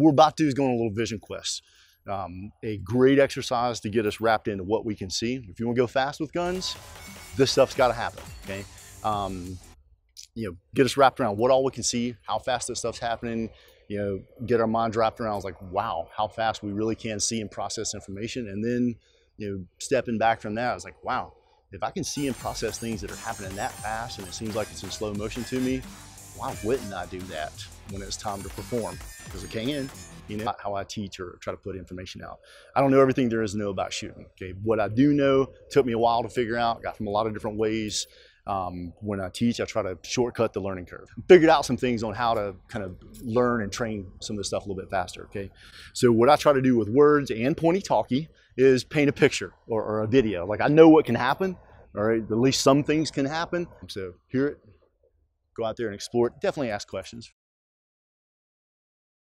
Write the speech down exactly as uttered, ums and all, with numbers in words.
what we're about to do is go on a little vision quest. Um, a great exercise to get us wrapped into what we can see. If you want to go fast with guns, this stuff's got to happen, okay? Um, you know, get us wrapped around what all we can see, how fast this stuff's happening, you know, get our minds wrapped around, like, wow, how fast we really can see and process information. And then, you know, stepping back from that, I was like, wow, if I can see and process things that are happening that fast and it seems like it's in slow motion to me, why wouldn't I do that when it's time to perform? Because it came in, you know, how I teach or try to put information out. I don't know everything there is to know about shooting, okay? What I do know took me a while to figure out, got from a lot of different ways. Um, when I teach, I try to shortcut the learning curve. Figured out some things on how to kind of learn and train some of this stuff a little bit faster, okay? So what I try to do with words and pointy-talky is paint a picture or, or a video. Like, I know what can happen, all right? At least some things can happen. So hear it, go out there and explore it. Definitely ask questions.